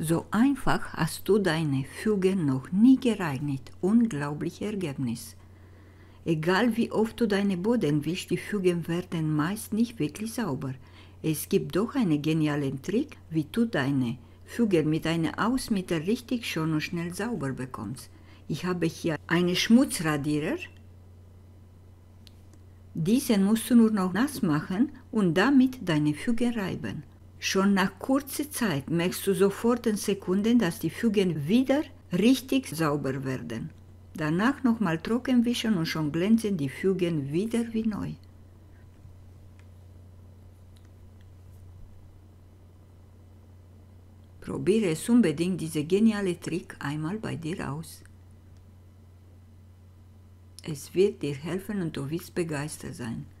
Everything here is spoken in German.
So einfach hast du deine Fuge noch nie gereinigt. Unglaubliches Ergebnis. Egal wie oft du deine Boden wischst, die Fugen werden meist nicht wirklich sauber. Es gibt doch einen genialen Trick, wie du deine Fugen mit einem Ausmittel richtig schön und schnell sauber bekommst. Ich habe hier einen Schmutzradierer. Diesen musst du nur noch nass machen und damit deine Fugen reiben. Schon nach kurzer Zeit merkst du sofort in Sekunden, dass die Fugen wieder richtig sauber werden. Danach nochmal trocken wischen und schon glänzen die Fugen wieder wie neu. Probiere es unbedingt, diese geniale Trick einmal bei dir aus. Es wird dir helfen und du wirst begeistert sein.